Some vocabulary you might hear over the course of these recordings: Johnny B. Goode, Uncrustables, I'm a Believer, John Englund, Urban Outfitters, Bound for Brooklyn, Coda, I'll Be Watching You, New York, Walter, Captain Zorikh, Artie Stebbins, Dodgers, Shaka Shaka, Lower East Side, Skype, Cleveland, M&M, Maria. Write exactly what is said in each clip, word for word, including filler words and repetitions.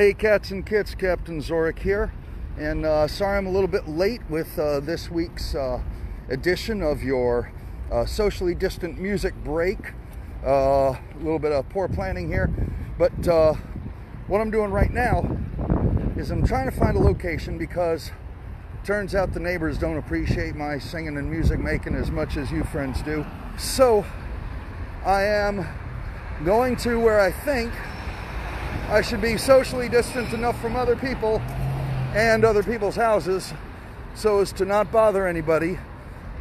Hey cats and kits, Captain Zorikh here, and uh, sorry I'm a little bit late with uh, this week's uh, edition of your uh, socially distant music break. Uh, a little bit of poor planning here, but uh, what I'm doing right now is I'm trying to find a location because turns out the neighbors don't appreciate my singing and music making as much as you friends do. So I am going to where I think I should be socially distant enough from other people and other people's houses so as to not bother anybody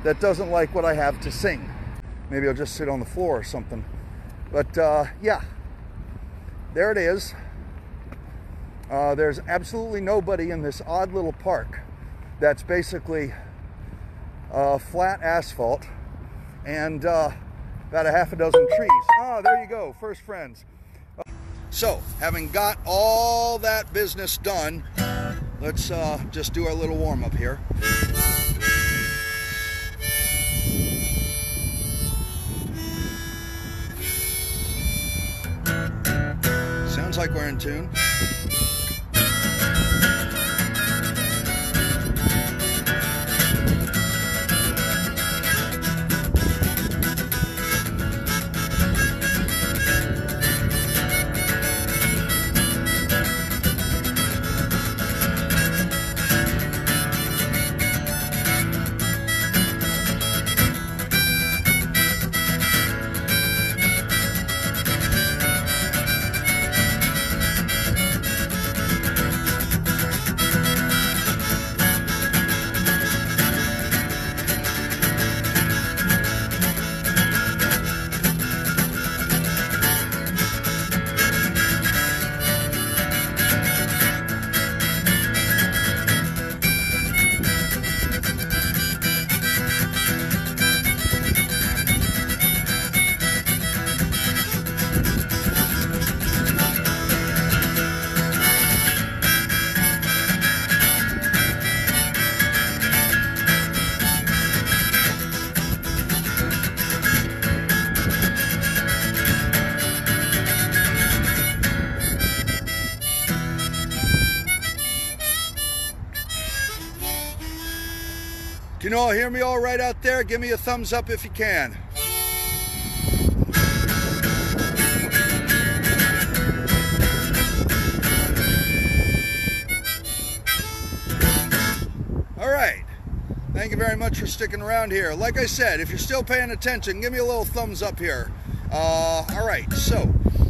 that doesn't like what I have to sing. Maybe I'll just sit on the floor or something. But uh, yeah, there it is. Uh, there's absolutely nobody in this odd little park that's basically uh, flat asphalt and uh, about a half a dozen trees. Ah, there you go, first friends. So, having got all that business done, let's uh, just do our little warm-up here. Sounds like we're in tune. Do you all hear me all right out there? Give me a thumbs up if you can. All right. Thank you very much for sticking around here. Like I said, if you're still paying attention, give me a little thumbs up here. Uh, all right. So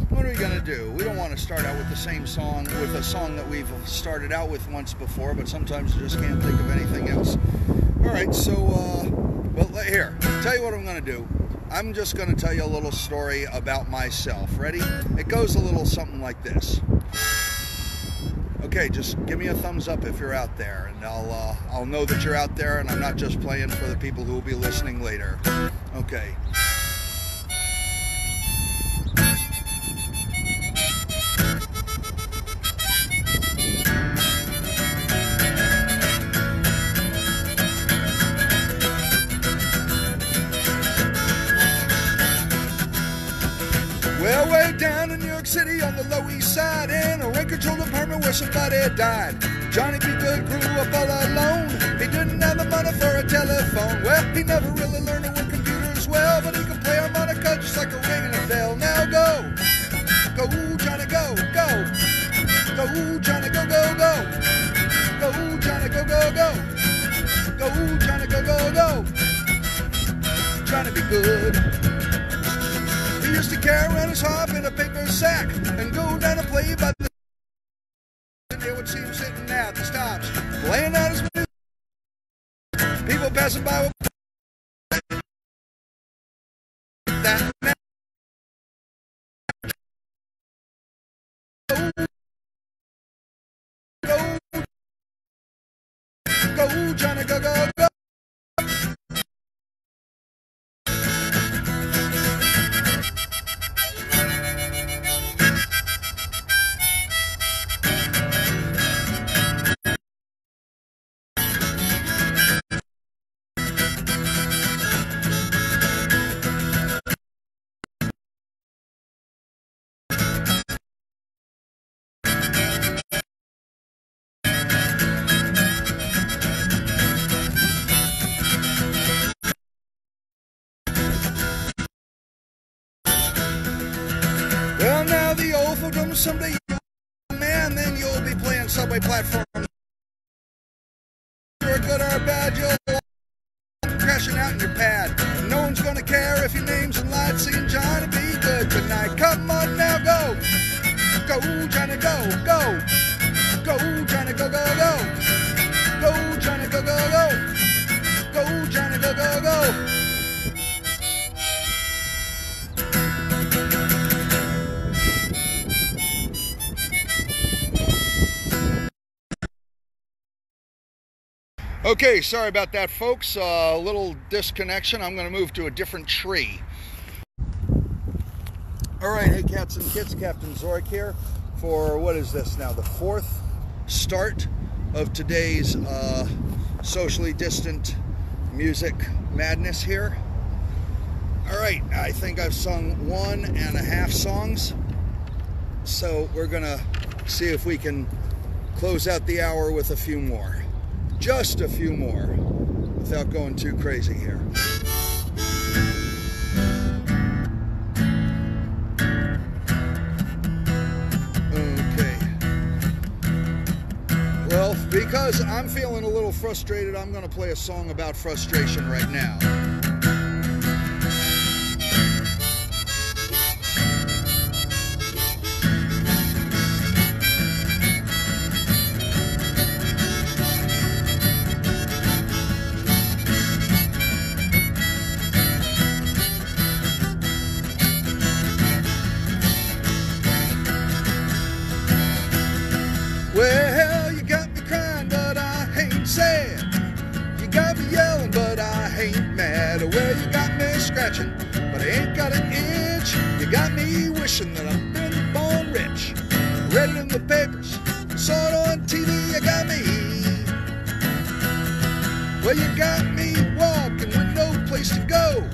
what are we going to do? We don't want to start out with the same song, with a song that we've started out with once before, but sometimes you just can't think of anything else. All right, so, uh, well, here, I'll tell you what I'm going to do. I'm just going to tell you a little story about myself. Ready? It goes a little something like this. Okay, just give me a thumbs up if you're out there, and I'll, uh, I'll know that you're out there, and I'm not just playing for the people who will be listening later. Okay. City on the Low East Side, in a rent control apartment where somebody died. Johnny B. Goode grew up all alone. He didn't have the money for a telephone. Well, he never really learned to work computers well, but he could play harmonica just like a ringing a bell. Now go, go Johnny, go, go, go Johnny, go, go, go, go Johnny, go, go, go, go Johnny, go, go, go, Johnny B. Goode. He used to carry around his harp in a paper sack and go down and play by the and they would see him sitting at the stops, playing out his music. People passing by would that go, go, Johnny, go, go, go. platforms. Someday you'll be a man, then you'll be playing subway platforms. You're good or bad, you'll crashing out in your pad. No one's gonna care if your name's in lights singing Johnny B. Goode tonight. Come on now, go. Go, Johnny, go, go. Go, Johnny, go, go, go. Go, Johnny, go, go, go. Go, Johnny, go, go, go. Okay, sorry about that, folks. A uh, little disconnection. I'm going to move to a different tree. All right, hey, cats and kids. Captain Zorikh here for, what is this now, the fourth start of today's uh, socially distant music madness here. All right, I think I've sung one and a half songs. So we're going to see if we can close out the hour with a few more. Just a few more, without going too crazy here. Okay. Well, because I'm feeling a little frustrated, I'm going to play a song about frustration right now. But I ain't got an itch. You got me wishing that I've been born rich. Read it in the papers, saw it on T V. You got me. Well, you got me walking with no place to go.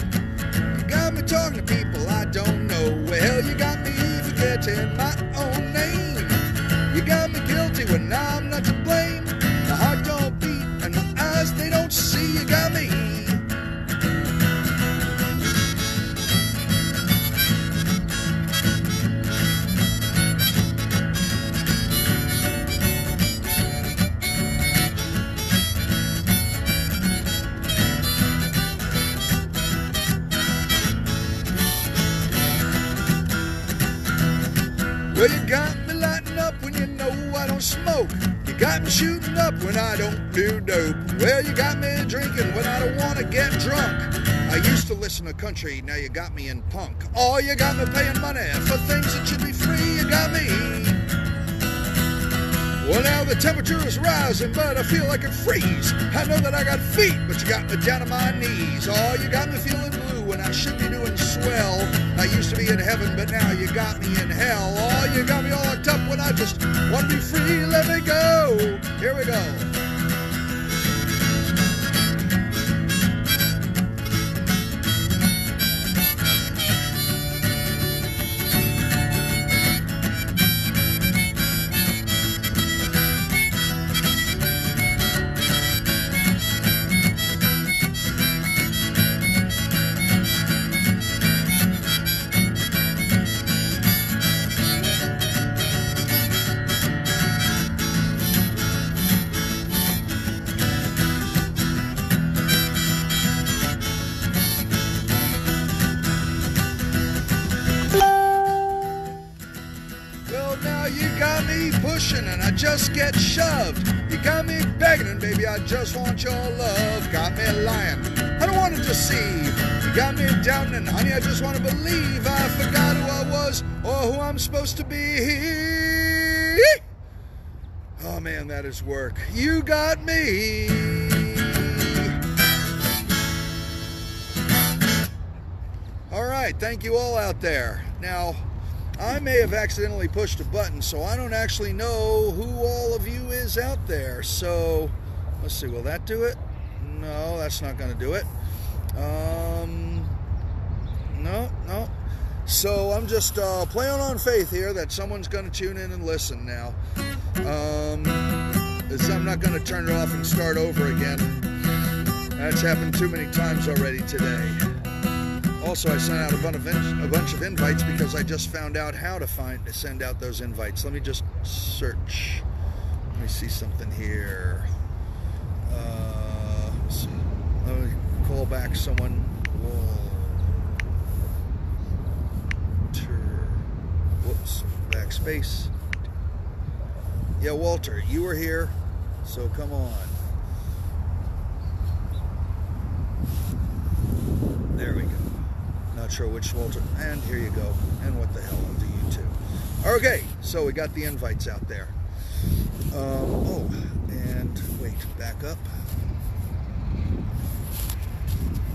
You got me talking to people I don't know. Well, you got me forgetting my own name. You got me guilty when I'm not to blame. My heart don't beat and my eyes they don't see. You got me. Well, you got me lighting up when you know I don't smoke. You got me shooting up when I don't do dope. Well, you got me drinking when I don't want to get drunk. I used to listen to country, now you got me in punk. Oh, you got me paying money for things that should be free. You got me. Well, now the temperature is rising, but I feel like it freeze. I know that I got feet, but you got me down on my knees. Oh, you got me feeling blue when I should be doing swell. I used to be in heaven, but now you got me in hell. Oh, you got me all locked up when I just want to be free. Let me go. Here we go. Just get shoved. You got me begging and baby I just want your love. Got me lying, I don't want to deceive. You got me doubting and honey I just want to believe. I forgot who I was or who I'm supposed to be. Oh man, that is work. You got me. Alright, thank you all out there. Now I may have accidentally pushed a button, so I don't actually know who all of you is out there. So, let's see, will that do it? No, that's not going to do it. Um, no, no. So, I'm just uh, playing on faith here that someone's going to tune in and listen now. Um, I'm not going to turn it off and start over again. That's happened too many times already today. Also, I sent out a bunch of invites because I just found out how to find to send out those invites. Let me just search. Let me see something here. Uh, let's see. Let me call back someone. Walter. Whoops. Backspace. Yeah, Walter, you were here, so come on. There we go. Not sure which Walter. And here you go. And what the hell do you two? Okay, so we got the invites out there. Um, oh, and wait, back up.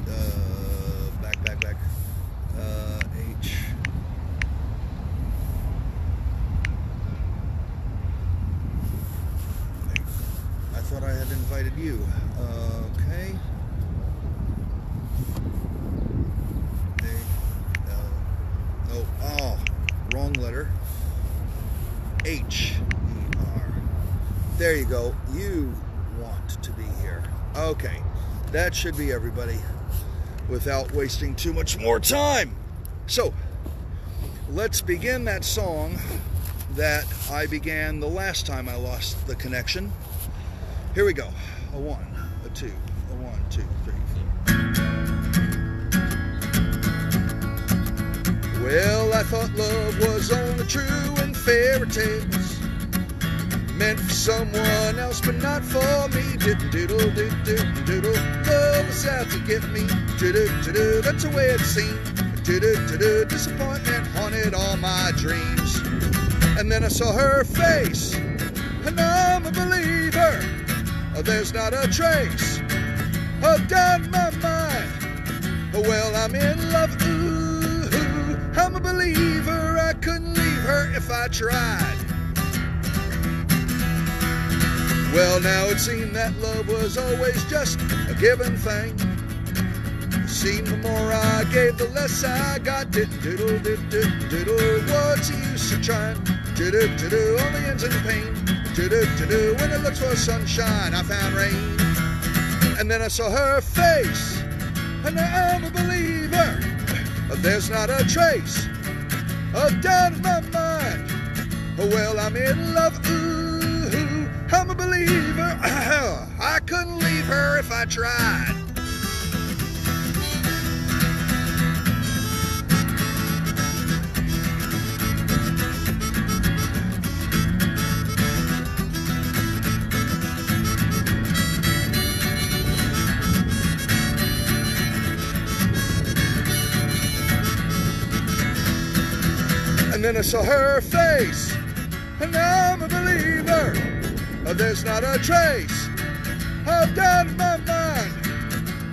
Uh, back, back, back. Uh, H. I thought I had invited you. Uh, okay. H E R. There you go. You want to be here. Okay. That should be everybody without wasting too much more time. So, let's begin that song that I began the last time I lost the connection. Here we go. A one, a two, a one, two, three, four. Well, I thought love was only true in fairy tales, meant for someone else but not for me. Didn't doodle, doodle, doodle, doodle. Love was out to get me. Doodle, doodle, that's the way it seemed. Doodle, doodle, disappointment haunted all my dreams. And then I saw her face, and I'm a believer. There's not a trace of doubt in my mind. Well, I'm in love. Ooh, I'm a believer. I couldn't leave her if I tried. Well, now it seemed that love was always just a given thing. It seemed the more I gave, the less I got. Did doodle, did doodle, doodle. What's the use of trying? Doodle, doodle, only ends in pain. Doodle, doodle, when it looks for sunshine, I found rain. And then I saw her face, and I'm a believer. There's not a trace of doubt in my mind. Well, I'm in love. Ooh. I'm a believer. I couldn't leave her if I tried. And then I saw her face, and I'm a believer. There's not a trace of doubt in my mind.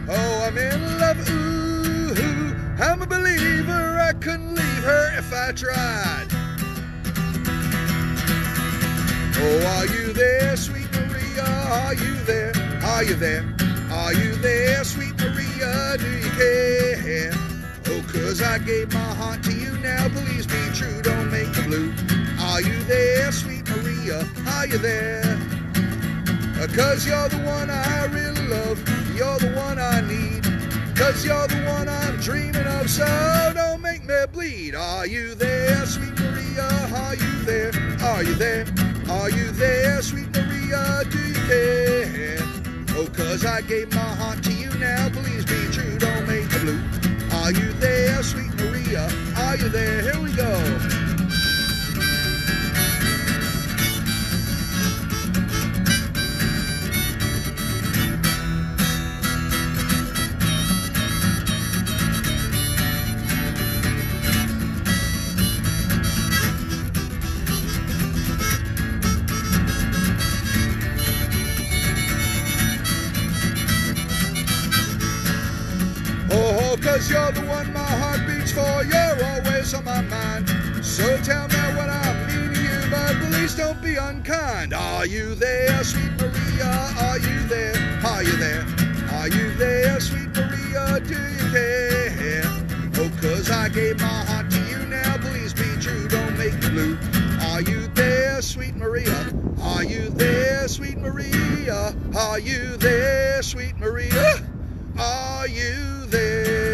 Oh, I'm in love. Ooh, I'm a believer. I couldn't leave her if I tried. Oh, are you there, sweet Maria? Are you there? Are you there? Are you there, sweet Maria? Do you care? Oh, cause I gave my heart to you. Now please be true. Don't make the blue. Are you there, sweet Maria? Are you there? Cause you're the one I really love. You're the one I need. Cause you're the one I'm dreaming of. So don't make me bleed. Are you there, sweet Maria? Are you there? Are you there? Are you there, sweet Maria? Do you care? Oh, cause I gave my heart to you. Now please be true. Don't make me blue. Are you there, sweet Maria? Are you there? Here we go. You're the one my heart beats for, you're always on my mind. So tell me what I mean to you, but please don't be unkind. Are you there, sweet Maria? Are you there? Are you there? Are you there, sweet Maria? Do you care? Oh, cause I gave my heart to you, now please be true, don't make me blue. Are you there, sweet Maria? Are you there, sweet Maria? Are you there, sweet Maria? Are you there?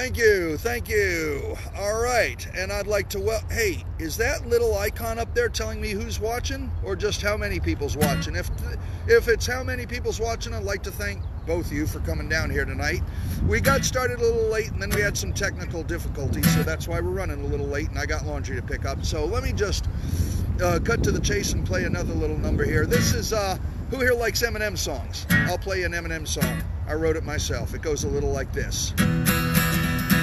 Thank you, thank you. All right, and I'd like to, well, hey, is that little icon up there telling me who's watching or just how many people's watching? If if it's how many people's watching, I'd like to thank both of you for coming down here tonight. We got started a little late and then we had some technical difficulties, so that's why we're running a little late and I got laundry to pick up. So let me just uh, cut to the chase and play another little number here. This is, uh, who here likes M and M songs? I'll play an M and M song. I wrote it myself. It goes a little like this.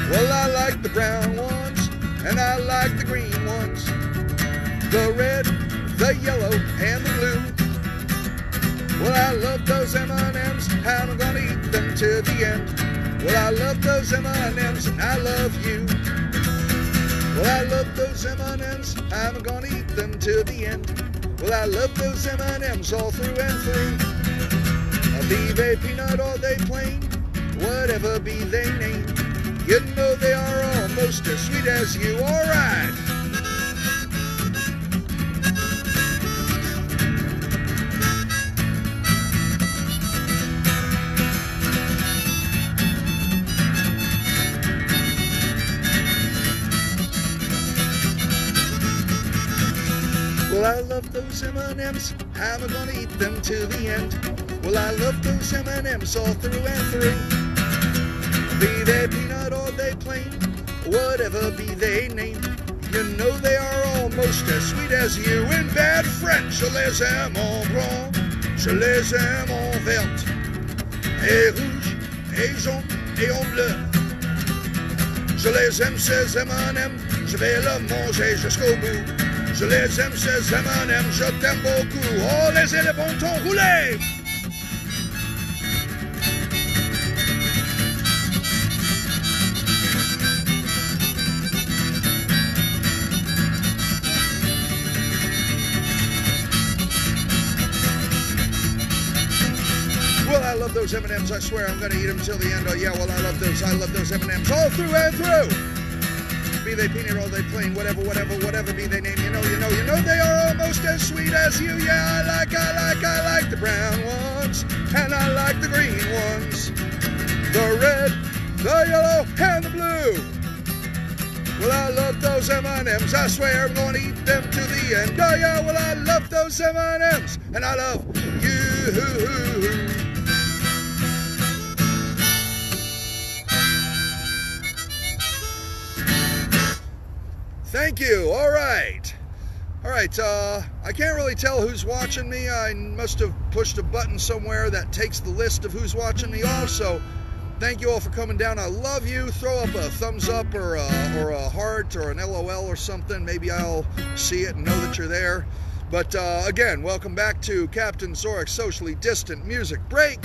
Well, I like the brown ones, and I like the green ones, the red, the yellow, and the blue. Well, I love those M and M's, and I'm gonna eat them to the end. Well, I love those M and M's, and I love you. Well, I love those M and M's, and I'm gonna eat them to the end. Well, I love those M and M's all through and through. Now, be they peanut or they plain, whatever be they name, you know they are almost as sweet as you. All right. Well, I love those M and M's. I'm gonna eat them to the end. Well, I love those M and M's all through and through. Be they peanut or they plain, whatever be they name, you know they are almost as sweet as you. In bad French, je les aime en blanc, je les aime en verte, et rouge, et jaune, et en bleu. Je les aime ces M and M, je vais le manger jusqu'au bout. Je les aime ces M and M, je t'aime beaucoup. Oh, laissez le bon temps rouler! Those M and M's, I swear I'm gonna eat them till the end. Oh yeah, well I love those, I love those M and M's all through and through. Be they peanut or they plain, whatever, whatever, whatever be they name, you know, you know, you know they are almost as sweet as you. Yeah, I like, I like, I like the brown ones, and I like the green ones, the red, the yellow, and the blue. Well, I love those M and M's, I swear I'm gonna eat them to the end. Oh yeah, well I love those M and M's, and I love you. Thank you. All right. All right. Uh, I can't really tell who's watching me. I must have pushed a button somewhere that takes the list of who's watching me off. So thank you all for coming down. I love you. Throw up a thumbs up or a, or a heart or an L O L or something. Maybe I'll see it and know that you're there. But uh, again, welcome back to Captain Zorikh Socially Distant Music Break.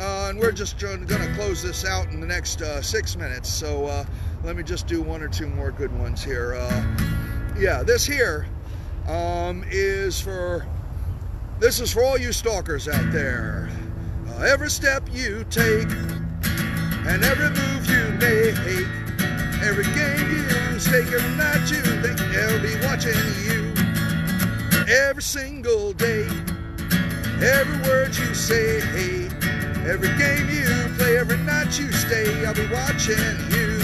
Uh, and we're just going to close this out in the next uh, six minutes. So uh, let me just do one or two more good ones here. Uh, yeah, this here um, is for, this is for all you stalkers out there. Uh, every step you take and every move you make, every game you stake, every night you think, I'll be watching you. Every single day, every word you say, every game you play, every night you stay, I'll be watching you.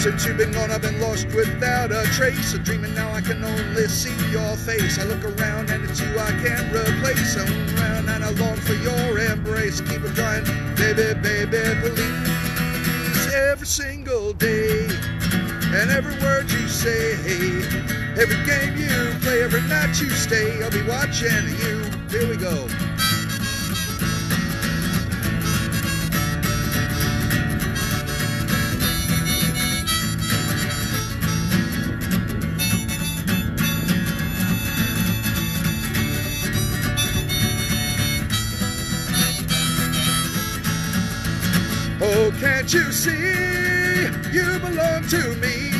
Since you've been gone, I've been lost without a trace. A dreaming now, I can only see your face. I look around and it's you I can't replace. I'm around and I long for your embrace. Keep it going, baby, baby, please. Every single day, and every word you say, every game you play, every night you stay, I'll be watching you. Here we go. Oh, can't you see, you belong to me,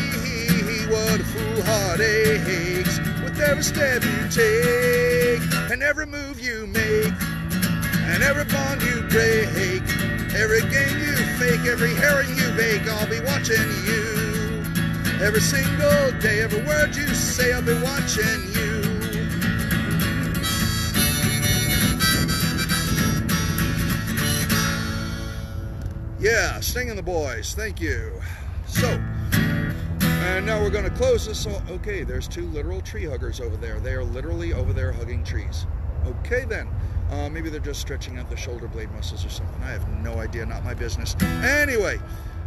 what a fool heart aches, with every step you take, and every move you make, and every bond you break, every game you fake, every herring you bake, I'll be watching you, every single day, every word you say, I'll be watching you. Yeah, Sting and the Boys, thank you. So, and now we're going to close this. Okay, there's two literal tree huggers over there. They are literally over there hugging trees. Okay then, uh, maybe they're just stretching out the shoulder blade muscles or something. I have no idea, not my business. Anyway,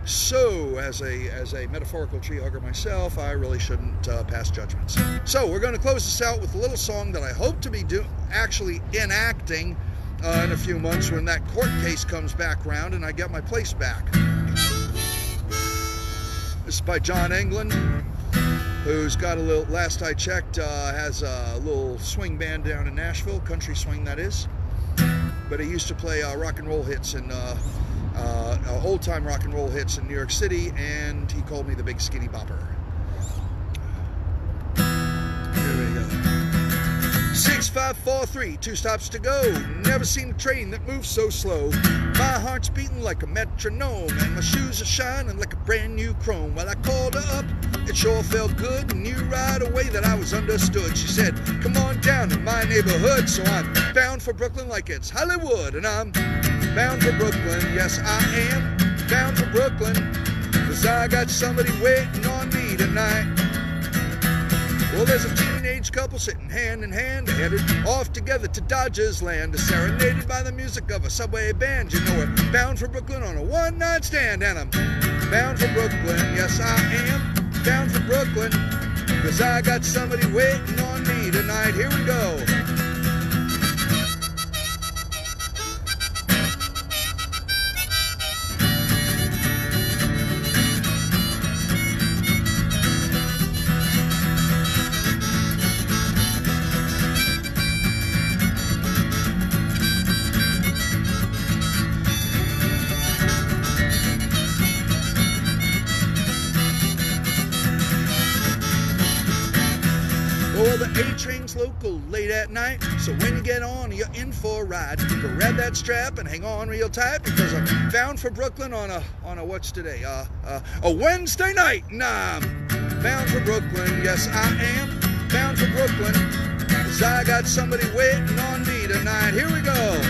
so as a as a metaphorical tree hugger myself, I really shouldn't uh, pass judgments. So we're going to close this out with a little song that I hope to be do actually enacting uh, in a few months when that court case comes back round and I get my place back. This is by John Englund, who's got a little, last I checked, uh, has a little swing band down in Nashville, country swing that is. But he used to play uh, rock and roll hits and uh, uh, old time rock and roll hits in New York City, and he called me the Big Skinny Bopper. Here we go. six five four three, two stops to go. Never seen a train that moves so slow. My heart's beating like a metronome, and my shoes are shining like a brand new chrome. Well, I called her up. It sure felt good and knew right away that I was understood. She said, come on down to my neighborhood. So I'm bound for Brooklyn like it's Hollywood. And I'm bound for Brooklyn, yes I am bound for Brooklyn, 'cause I got somebody waiting on me tonight. Well, there's a teenage couple sitting hand in hand, headed off together to Dodgers land, serenaded by the music of a subway band. You know, we're bound for Brooklyn on a one night stand. And I'm bound for Brooklyn, yes I am bound for Brooklyn, 'cause I got somebody waiting on me tonight. Here we go. Late at night, so when you get on, you're in for a ride. Grab that strap and hang on real tight, because I'm bound for Brooklyn on a on a what's today? Uh, uh, a Wednesday night. Nah, I'm bound for Brooklyn. Yes, I am bound for Brooklyn, 'cause I got somebody waiting on me tonight. Here we go.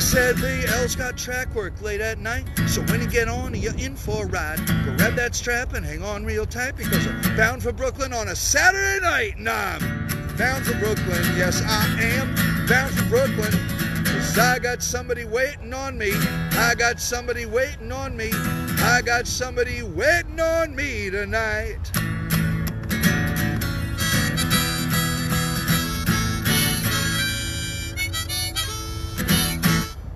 Said B L's got track work late at night, so when you get on, you're in for a ride. Grab that strap and hang on real tight, because I'm bound for Brooklyn on a Saturday night. Nah, I'm bound for Brooklyn, yes I am bound for Brooklyn, 'cause I got somebody waiting on me. I got somebody waiting on me. I got somebody waiting on me tonight.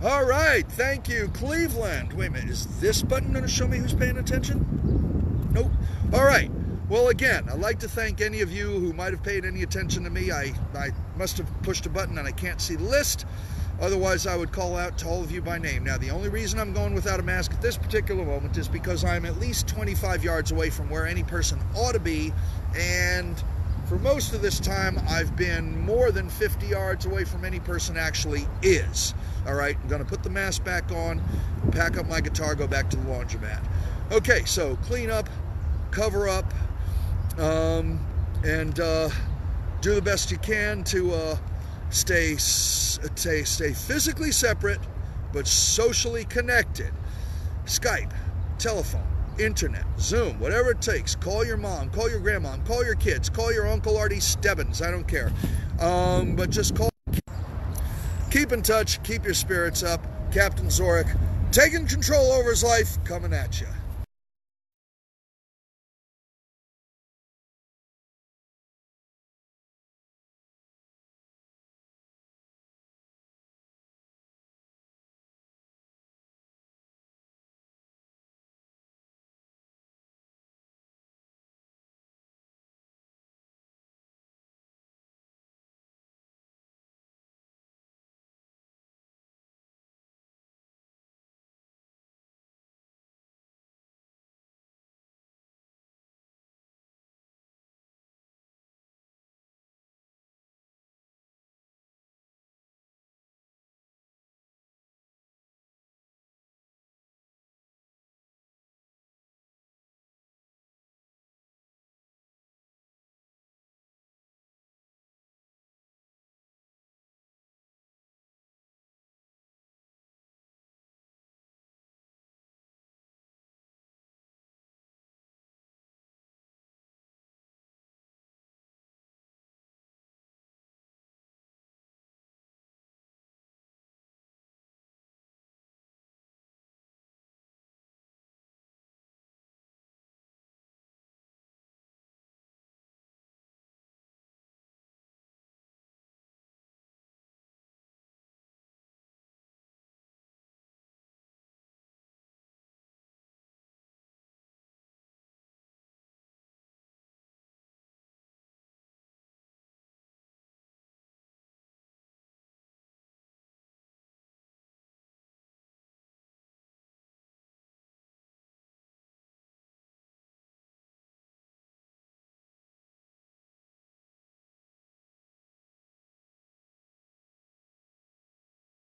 All right, thank you, Cleveland. Wait a minute, is this button going to show me who's paying attention? Nope. All right, well, again, I'd like to thank any of you who might have paid any attention to me. I, I must have pushed a button and I can't see the list. Otherwise, I would call out to all of you by name. Now, the only reason I'm going without a mask at this particular moment is because I'm at least twenty-five yards away from where any person ought to be, and for most of this time, I've been more than fifty yards away from any person actually is. All right, I'm going to put the mask back on, pack up my guitar, go back to the laundromat. Okay, so clean up, cover up, um, and uh, do the best you can to uh, stay, stay, stay physically separate, but socially connected. Skype, telephone, internet, Zoom, whatever it takes. Call your mom, call your grandma, call your kids, call your Uncle Artie Stebbins, I don't care. Um, but just call. Keep in touch, keep your spirits up. Captain Zorikh, taking control over his life, coming at you.